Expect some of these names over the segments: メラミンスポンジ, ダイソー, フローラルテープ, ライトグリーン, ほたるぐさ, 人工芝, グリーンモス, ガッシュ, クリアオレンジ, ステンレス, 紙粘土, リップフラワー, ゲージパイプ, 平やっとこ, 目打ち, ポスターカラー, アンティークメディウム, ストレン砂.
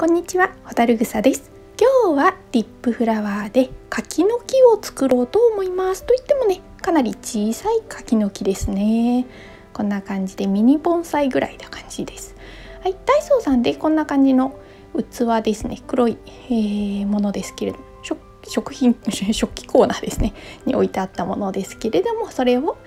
こんにちは、ほたるぐさです。今日はリップフラワーで柿の木を作ろうと思います。といってもね、かなり小さい柿の木ですね。こんな感じでミニ盆栽ぐらいな感じです。はい、ダイソーさんでこんな感じの器ですね。黒い、ものですけれども、食器コーナーですねに置いてあったものですけれども、それを、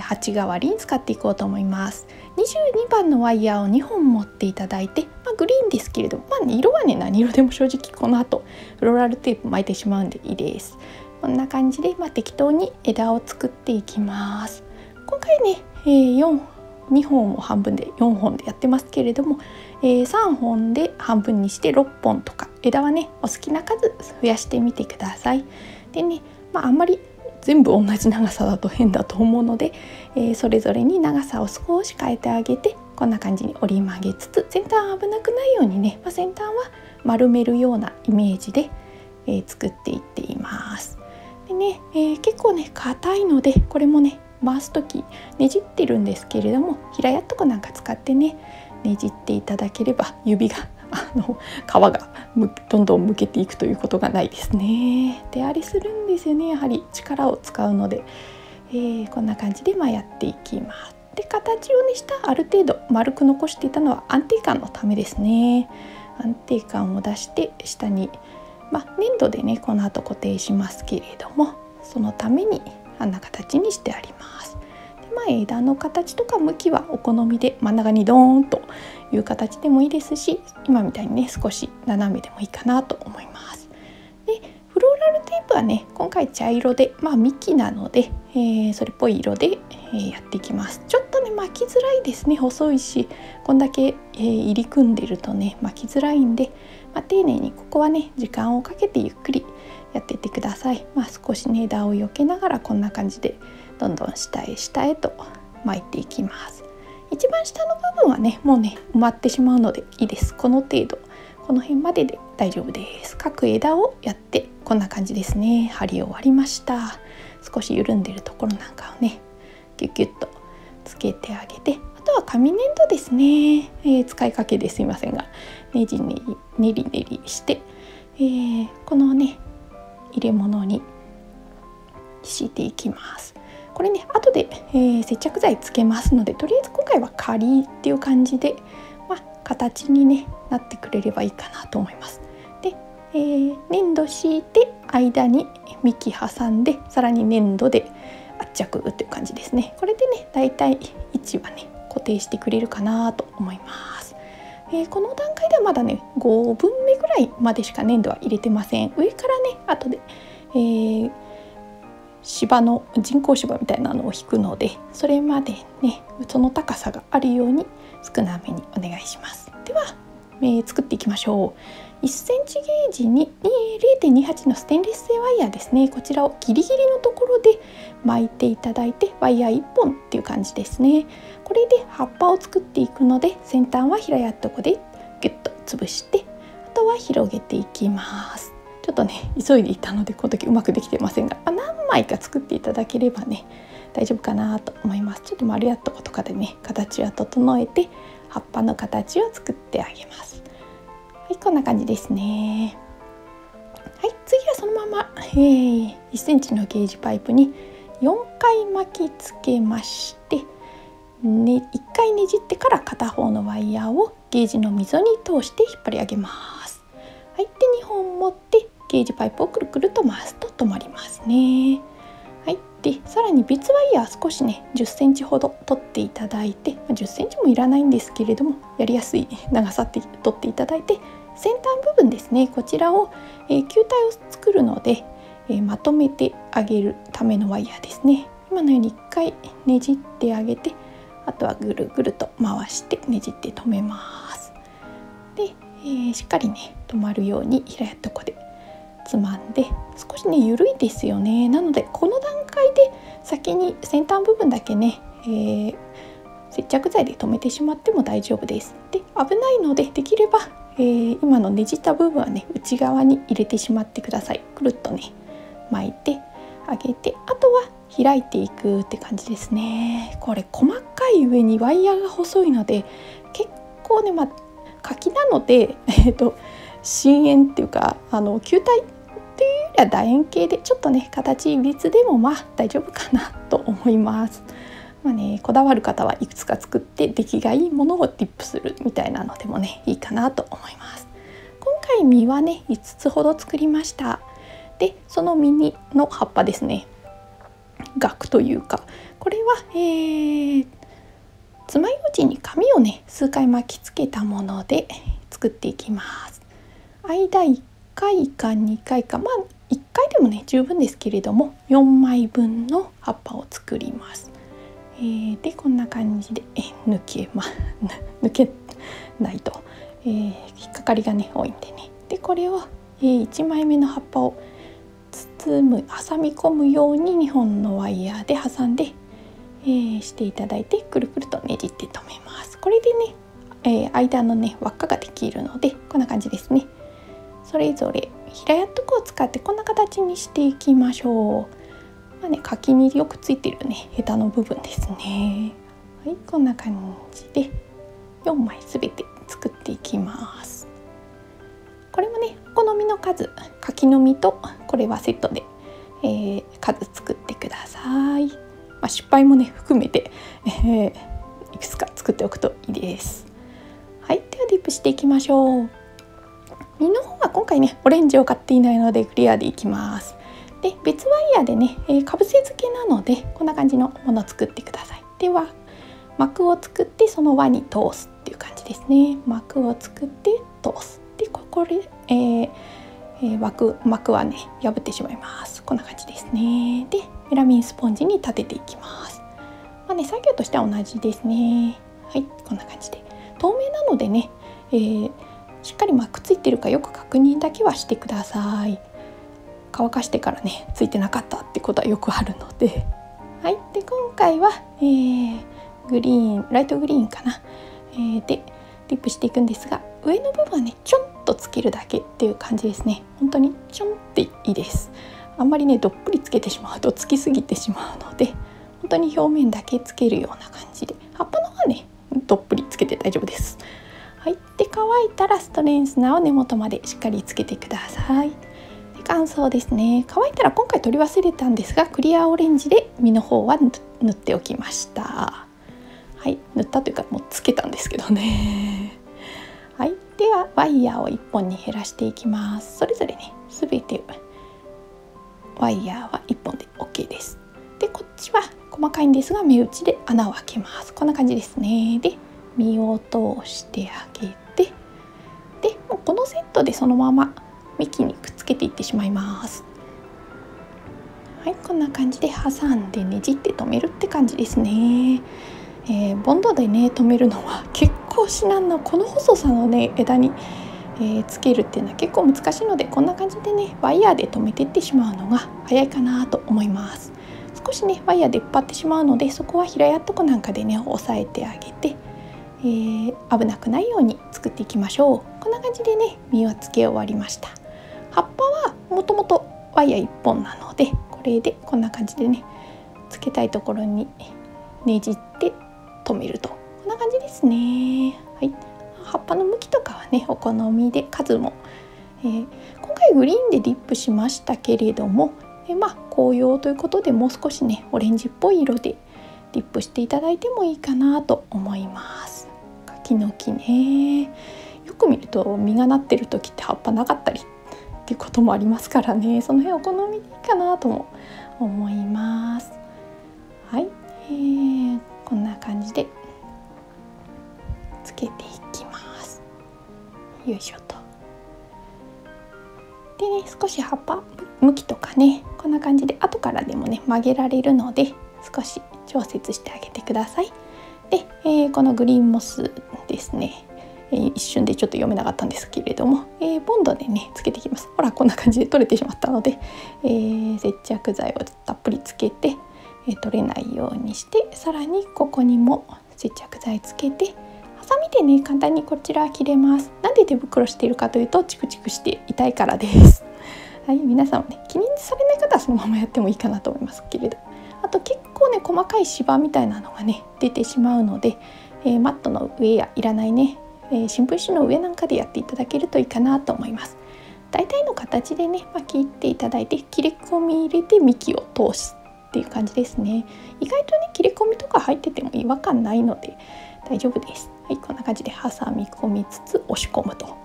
鉢代わりに使っていこうと思います。22番のワイヤーを2本持っていただいて、グリーンですけれども、色はね、何色でも正直この後フローラルテープ巻いてしまうんでいいです。こんな感じで、適当に枝を作っていきます。今回ね、2本を半分で4本でやってますけれども、3本で半分にして6本とか、枝はねお好きな数増やしてみてください。でね、あんまり全部同じ長さだと変だと思うので、それぞれに長さを少し変えてあげて、こんな感じに折り曲げつつ、先端危なくないようにね、先端は丸めるようなイメージで、作っていっています。でね、結構ね硬いので、これもね回す時ねじってるんですけれども、平やっとこなんか使ってねねじっていただければ、指が皮がどんどんむけていくということがないですね。手荒れするんですよね、やはり力を使うので、こんな感じでやっていきます。で、形をねある程度丸く残していたのは安定感のためですね。安定感を出して下に、粘土でねこの後固定しますけれども、そのためにあんな形にしてあります。で、枝の形とか向きはお好みで、真ん中にドーンという形でもいいですし、今みたいにね少し斜めでもいいかなと思います。で、フローラルテープはね今回茶色で、幹なので、それっぽい色で、やっていきます。ちょっとね巻きづらいですね。細いし、こんだけ、入り組んでるとね巻きづらいんで、丁寧にここはね時間をかけてゆっくりやっていってください。少しね枝を避けながら、こんな感じでどんどん下へ下へと巻いていきます。一番下の部分はねもうね埋まってしまうのでいいです。この程度、この辺までで大丈夫です。各枝をやって、こんな感じですね。貼り終わりました。少し緩んでるところなんかをねギュギュッとつけてあげて、あとは紙粘土ですね、使いかけですいませんが、ねりねりして、このね入れ物に敷いていきます。これね後で、接着剤つけますので、とりあえず今回は仮っていう感じで、形に、なってくれればいいかなと思います。で、粘土敷いて間に幹挟んで、さらに粘土で圧着っていう感じですね。これでねだいたい位置はね固定してくれるかなと思います。この段階ではまだね5分目ぐらいまでしか粘土は入れてません。上からね後で、芝の人工芝みたいなのを引くので、それまでねその高さがあるように少なめにお願いします。では、作っていきましょう。1センチゲージに 0.28 のステンレス製ワイヤーですね。こちらをギリギリのところで巻いていただいて、ワイヤー1本っていう感じですね。これで葉っぱを作っていくので、先端は平やっとこでギュッと潰して、あとは広げていきます。ちょっとね急いでいたのでこの時うまくできてませんが、何枚か作っていただければね大丈夫かなと思います。ちょっと丸やっとことかでね形は整えて、葉っぱの形を作ってあげます。はい、こんな感じですね。はい、次はそのまま、1センチのゲージパイプに4回巻きつけまして、1回ねじってから片方のワイヤーをゲージの溝に通して引っ張り上げます。はい、で2本持ってゲージパイプをくるくると回すと止まりますね。はい、でさらに別ワイヤー少しね10センチほど取っていただいて、10センチもいらないんですけれども、やりやすい長さって取っていただいて、先端部分ですね、こちらを、球体を作るので、まとめてあげるためのワイヤーですね。今のように1回ねじってあげて、あとはぐるぐると回してねじって止めます。で、しっかりね止まるように平やっとこでつまんで、少しね緩いですよね。なのでこの段階で先に先端部分だけね、接着剤で留めてしまっても大丈夫です。で、危ないのでできれば、今のねじった部分はね内側に入れてしまってください。くるっとね巻いてあげて、あとは開いていくって感じですね。これ細かい上にワイヤーが細いので結構ね柿なので、深円っていうか球体っていうよりは楕円形でちょっとね形いびつでもまあ大丈夫かなと思います。まあね、こだわる方はいくつか作って出来がいいものをディップするみたいなのでもねいいかなと思います。今回実はね5つほど作りました。でその実の葉っぱですね、萼というかこれは爪楊枝に紙をね数回巻きつけたもので作っていきます。間1回か2回かまあ1回でもね十分ですけれども4枚分の葉っぱを作ります。でこんな感じで抜けないと、引っかかりがね多いんでね。でこれを1枚目の葉っぱを挟み込むように2本のワイヤーで挟んで、していただいてくるくるとねじって留めます。これでね、間のね輪っかができるのでこんな感じですね。それぞれ平やっとこを使ってこんな形にしていきましょう。まあね、柿によくついてるねヘタの部分ですね。はい、こんな感じで4枚全て作っていきます。これもねお好みの数柿の実とこれはセットで、数作ってください。まあ、失敗もね含めて、いくつか作っておくといいです。はい、ではディップしていきましょう。実の方は今回ねオレンジを買っていないのでクリアでいきます。で別ワイヤーでね、かぶせ付けなのでこんな感じのものを作ってください。では膜を作ってその輪に通すっていう感じですね。膜を作って通す。でこれ、膜はね破ってしまいます。こんな感じですね。でメラミンスポンジに立てていきます。まあね作業としては同じですね。はいこんな感じで透明なのでね、しっかり膜ついてるかよく確認だけはしてください。乾かしてからねついてなかったってことはよくあるので。はいで今回は、ライトグリーンかな、でディップしていくんですが上の部分はねちょっとつけるだけっていう感じですね。本当にちょんっていいです。あんまりねどっぷりつけてしまうとつきすぎてしまうので本当に表面だけつけるような感じで葉っぱの方はねどっぷりつけて大丈夫です。はいで乾いたらストレン砂を根元までしっかりつけてください。で乾燥ですね。乾いたら今回取り忘れたんですがクリアオレンジで実の方は塗っておきました。はい塗ったというかもうつけたんですけどね。はい、ではワイヤーを1本に減らしていきます。それぞれね、すべてワイヤーは1本で OK です。で、こっちは細かいんですが目打ちで穴を開けます。こんな感じですね。で、実を通してあげて、で、もうこのセットでそのまま幹にくっつけていってしまいます。はい、こんな感じで挟んでねじって留めるって感じですね。ボンドでね留めるのは結構至難のこの細さのね枝に、つけるっていうのは結構難しいのでこんな感じでねワイヤーで留めていってしまうのが早いかなと思います。少しねワイヤー出っ張ってしまうのでそこは平やっとこなんかでね押さえてあげて、危なくないように作っていきましょう。こんな感じでね実はつけ終わりました。葉っぱはもともとワイヤー1本なのでこれでこんな感じでねつけたいところにねじって止めるとこんな感じですね。はい、葉っぱの向きとかはねお好みで数も、今回グリーンでディップしましたけれども、まあ紅葉ということでもう少しねオレンジっぽい色でディップしていただいてもいいかなと思います。柿の木ねよく見ると実がなってる時って葉っぱなかったりっていうこともありますからねその辺お好みでいいかなとも思います。はい、こんな感じでつけていきます。よいしょと。でね少し葉っぱ向きとかねこんな感じで後からでもね曲げられるので少し調節してあげてください。で、このグリーンモスですね、一瞬でちょっと読めなかったんですけれども、ボンドでねつけていきます。ほらこんな感じで取れてしまったので、接着剤をたっぷりつけて取れないようにしてさらにここにも接着剤つけてハサミでね簡単にこちら切れます。なんで手袋しているかというとチクチクして痛いからです。はい、皆さんもね気にされない方はそのままやってもいいかなと思いますけれどあと結構ね細かいシワみたいなのがね出てしまうので、マットの上やいらないね、新聞紙の上なんかでやっていただけるといいかなと思います。大体の形でね、切っていただいて切れ込み入れて幹を通すっていう感じですね。意外とね切れ込みとか入ってても違和感ないので大丈夫です。はい、こんな感じで挟み込みつつ押し込むと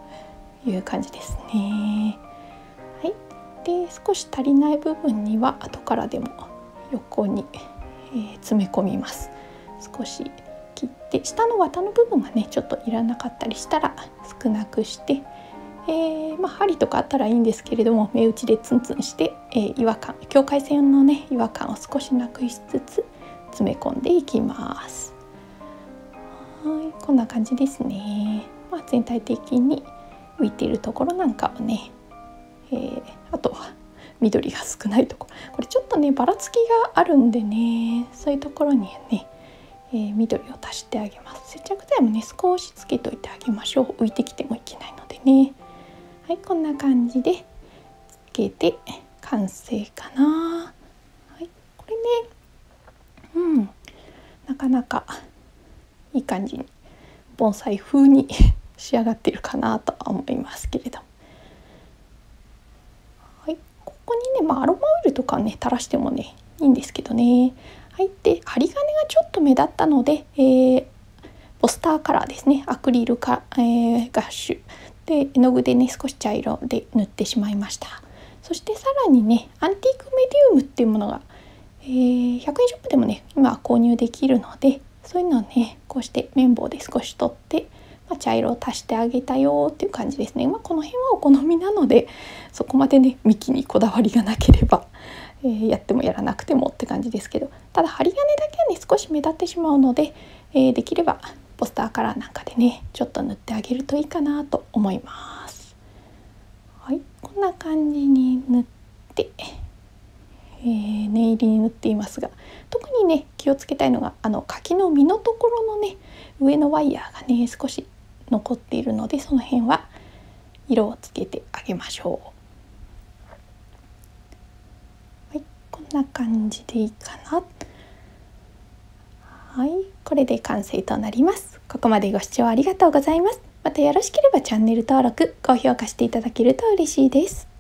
いう感じですね。はい、で少し足りない部分には後からでも横に、詰め込みます。少し切って下の綿の部分がねちょっといらなかったりしたら少なくして、針とかあったらいいんですけれども目打ちでツンツンして、違和感境界線のね違和感を少しなくしつつ詰め込んでいきます。はい、こんな感じですね。全体的に浮いているところなんかはね、あとは緑が少ないところ、これちょっとねばらつきがあるんでね、そういうところにね、緑を足してあげます。接着剤もね少しつけといてあげましょう。浮いてきてもいけないのでね。はい、こんな感じでつけて完成かな。はい、これね、なかなかいい感じに盆栽風に仕上がっているかなとは思いますけれども、はい、ここにね、アロマオイルとかね垂らしてもねいいんですけどね。はい、で針金がちょっと目立ったので、ポスターカラーですね、アクリルか、ガッシュで絵の具でね少し茶色で塗ってしまいました。そしてさらにねアンティークメディウムっていうものが、100円ショップでもね今は購入できるので、そういうのをねこうして綿棒で少し取って、茶色を足してあげたよっていう感じですね。この辺はお好みなのでそこまでね幹にこだわりがなければ、やってもやらなくてもって感じですけど、ただ針金だけはね少し目立ってしまうので、できればポスターカラーなんかでねちょっと塗ってあげるといいかなと思います。はい、こんな感じに塗って、念入りに塗っていますが、特にね気をつけたいのが柿の実のところのね上のワイヤーがね少し残っているので、その辺は色をつけてあげましょう。はい、こんな感じでいいかな。はい、これで完成となります。ここまでご視聴ありがとうございます。またよろしければチャンネル登録、高評価していただけると嬉しいです。